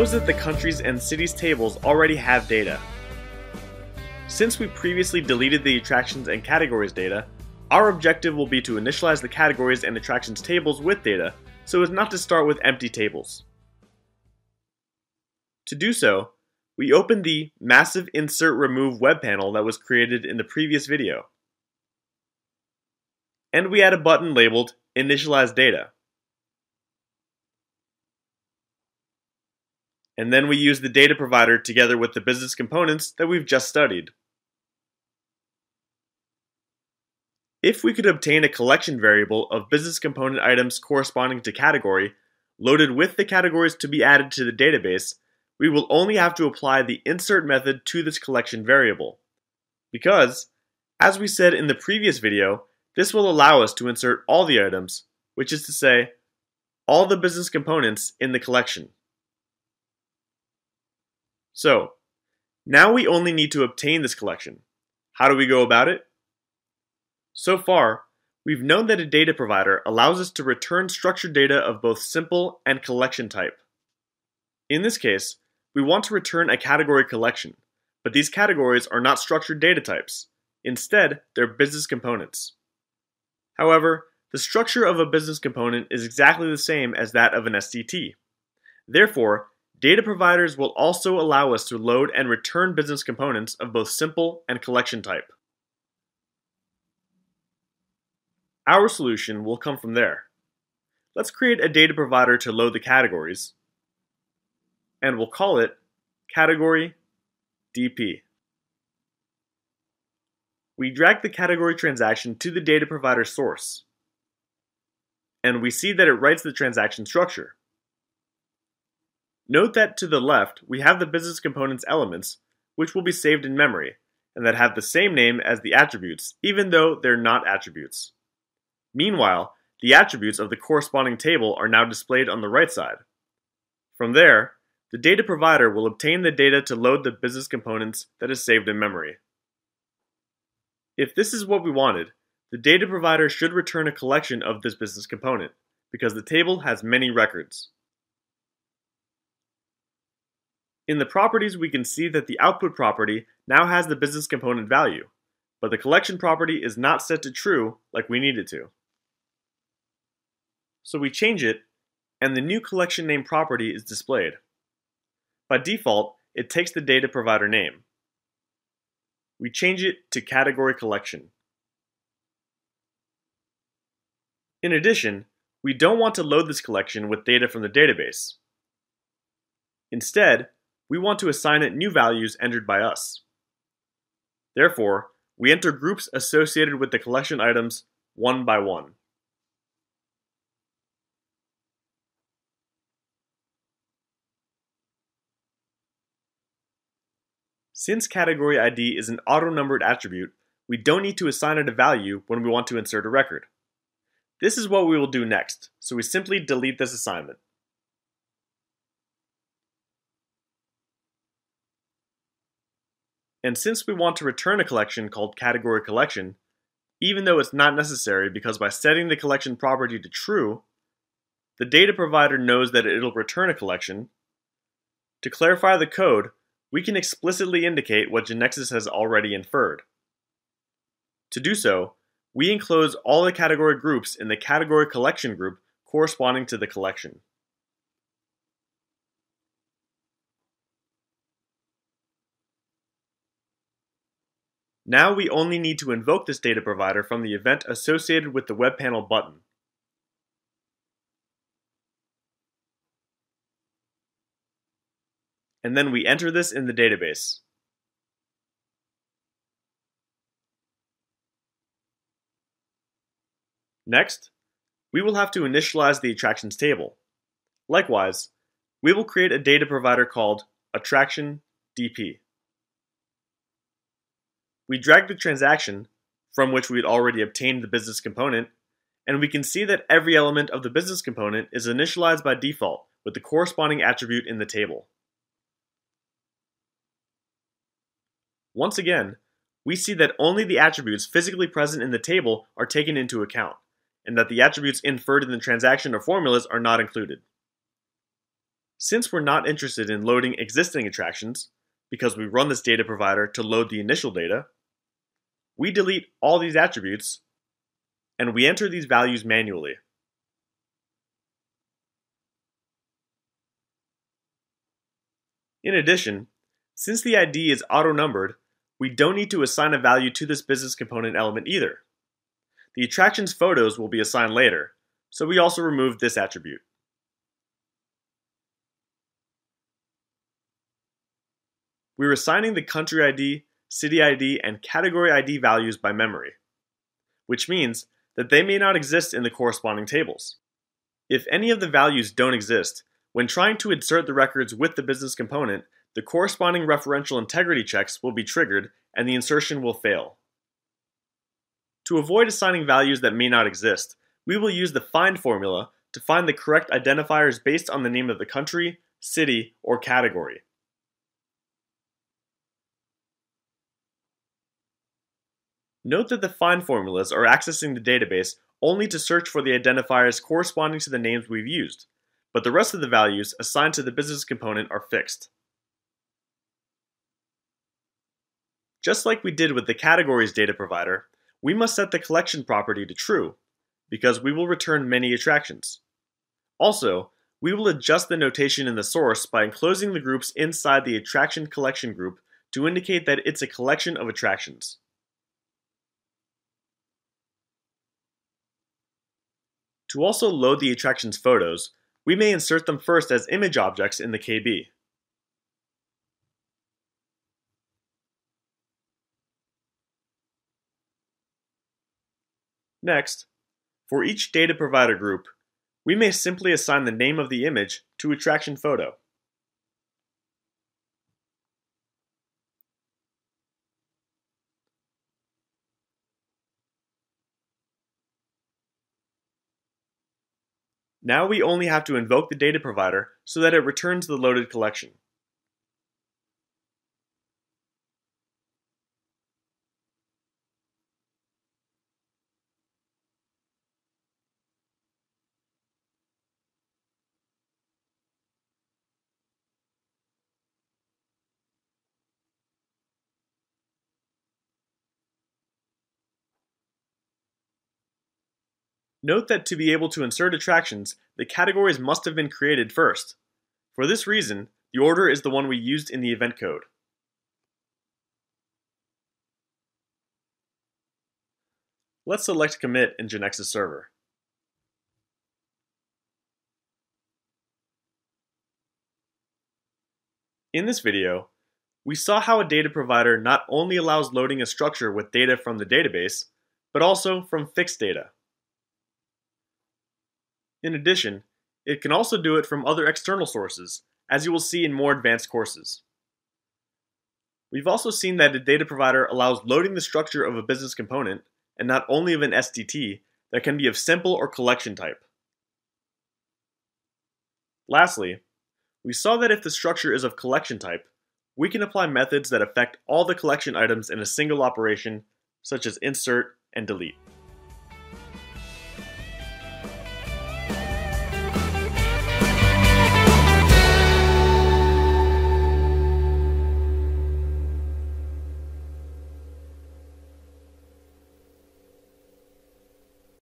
shows that the countries and cities tables already have data. Since we previously deleted the attractions and categories data, our objective will be to initialize the categories and attractions tables with data, so as not to start with empty tables. To do so, we open the Massive Insert Remove web panel that was created in the previous video. And we add a button labeled Initialize Data. And then we use the data provider together with the business components that we've just studied. If we could obtain a collection variable of business component items corresponding to category, loaded with the categories to be added to the database, we will only have to apply the insert method to this collection variable. Because, as we said in the previous video, this will allow us to insert all the items, which is to say, all the business components in the collection. So, now we only need to obtain this collection. How do we go about it? So far, we've known that a data provider allows us to return structured data of both simple and collection type. In this case, we want to return a category collection, but these categories are not structured data types. Instead, they're business components. However, the structure of a business component is exactly the same as that of an SDT. Therefore, data providers will also allow us to load and return business components of both simple and collection type. Our solution will come from there. Let's create a data provider to load the categories, and we'll call it Category DP. We drag the category transaction to the data provider source, and we see that it writes the transaction structure. Note that to the left, we have the business components elements, which will be saved in memory, and that have the same name as the attributes, even though they're not attributes. Meanwhile, the attributes of the corresponding table are now displayed on the right side. From there, the data provider will obtain the data to load the business components that is saved in memory. If this is what we wanted, the data provider should return a collection of this business component, because the table has many records. In the properties, we can see that the output property now has the business component value, but the collection property is not set to true like we need it to. So we change it, and the new collection name property is displayed. By default, it takes the data provider name. We change it to Category Collection. In addition, we don't want to load this collection with data from the database. Instead, we want to assign it new values entered by us. Therefore, we enter groups associated with the collection items one by one. Since category ID is an auto-numbered attribute, we don't need to assign it a value when we want to insert a record. This is what we will do next, so we simply delete this assignment. And since we want to return a collection called Category Collection, even though it's not necessary because by setting the collection property to true, the data provider knows that it'll return a collection. To clarify the code, we can explicitly indicate what GeneXus has already inferred. To do so, we enclose all the category groups in the Category Collection group corresponding to the collection. Now we only need to invoke this data provider from the event associated with the web panel button. And then we enter this in the database. Next, we will have to initialize the attractions table. Likewise, we will create a data provider called Attraction DP. We drag the transaction, from which we had already obtained the business component, and we can see that every element of the business component is initialized by default with the corresponding attribute in the table. Once again, we see that only the attributes physically present in the table are taken into account, and that the attributes inferred in the transaction or formulas are not included. Since we're not interested in loading existing attractions, because we run this data provider to load the initial data, we delete all these attributes and we enter these values manually. In addition, since the ID is auto-numbered, we don't need to assign a value to this business component element either. The attraction's photos will be assigned later, so we also remove this attribute. We're assigning the country ID, city ID, and category ID values by memory, which means that they may not exist in the corresponding tables. If any of the values don't exist, when trying to insert the records with the business component, the corresponding referential integrity checks will be triggered and the insertion will fail. To avoid assigning values that may not exist, we will use the find formula to find the correct identifiers based on the name of the country, city, or category. Note that the find formulas are accessing the database only to search for the identifiers corresponding to the names we've used, but the rest of the values assigned to the business component are fixed. Just like we did with the categories data provider, we must set the collection property to true, because we will return many attractions. Also, we will adjust the notation in the source by enclosing the groups inside the attraction collection group to indicate that it's a collection of attractions. To also load the attraction's photos, we may insert them first as image objects in the KB. Next, for each data provider group, we may simply assign the name of the image to attraction photo. Now we only have to invoke the data provider so that it returns the loaded collection. Note that to be able to insert attractions, the categories must have been created first. For this reason, the order is the one we used in the event code. Let's select commit in GeneXus server. In this video, we saw how a data provider not only allows loading a structure with data from the database, but also from fixed data. In addition, it can also do it from other external sources, as you will see in more advanced courses. We've also seen that a data provider allows loading the structure of a business component, and not only of an SDT, that can be of simple or collection type. Lastly, we saw that if the structure is of collection type, we can apply methods that affect all the collection items in a single operation, such as insert and delete.